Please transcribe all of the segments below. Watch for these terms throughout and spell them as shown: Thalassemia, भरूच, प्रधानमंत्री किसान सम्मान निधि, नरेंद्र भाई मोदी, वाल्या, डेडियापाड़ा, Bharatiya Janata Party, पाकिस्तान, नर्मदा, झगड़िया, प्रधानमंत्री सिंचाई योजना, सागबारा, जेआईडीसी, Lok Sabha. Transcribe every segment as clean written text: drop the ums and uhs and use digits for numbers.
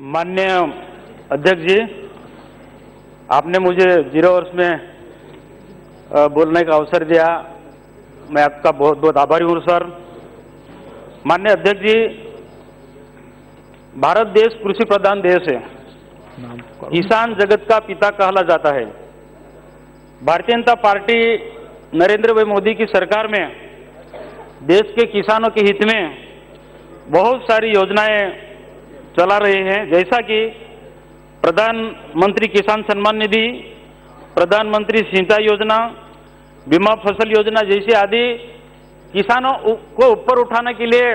माननीय अध्यक्ष जी, आपने मुझे 0 आवर्स में बोलने का अवसर दिया, मैं आपका बहुत बहुत आभारी हूँ सर। माननीय अध्यक्ष जी, भारत देश कृषि प्रधान देश है, किसान जगत का पिता कहला जाता है। भारतीय जनता पार्टी नरेंद्र भाई मोदी की सरकार में देश के किसानों के हित में बहुत सारी योजनाएं चला रहे हैं, जैसा कि प्रधानमंत्री किसान सम्मान निधि, प्रधानमंत्री सिंचाई योजना, बीमा फसल योजना जैसी आदि। किसानों को ऊपर उठाने के लिए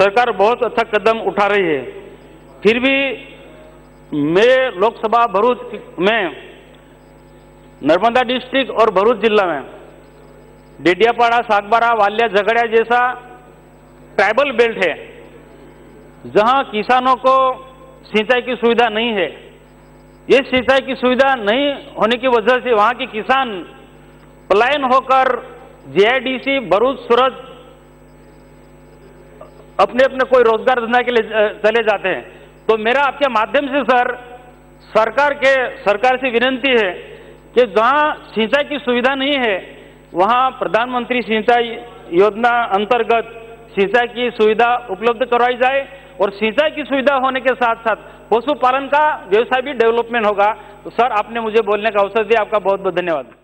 सरकार बहुत अच्छा कदम उठा रही है। फिर भी मैं लोकसभा भरूच में, नर्मदा डिस्ट्रिक्ट और भरूच जिला में डेडियापाड़ा, सागबारा, वाल्या, झगड़िया जैसा ट्राइबल बेल्ट है जहां किसानों को सिंचाई की सुविधा नहीं है। ये सिंचाई की सुविधा नहीं होने की वजह से वहां के किसान पलायन होकर जेआईडीसी, भरूच, सूरत अपने अपने कोई रोजगार धंधा के लिए चले जाते हैं। तो मेरा आपके माध्यम से सर सरकार से विनती है कि जहां सिंचाई की सुविधा नहीं है वहां प्रधानमंत्री सिंचाई योजना अंतर्गत सिंचाई की सुविधा उपलब्ध करवाई जाए, और सिंचाई की सुविधा होने के साथ साथ पशुपालन का व्यवसाय भी डेवलपमेंट होगा। तो सर, आपने मुझे बोलने का अवसर दिया, आपका बहुत बहुत धन्यवाद।